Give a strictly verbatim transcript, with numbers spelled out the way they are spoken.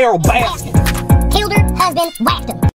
Carol Baskin. Killed her husband, whacked him.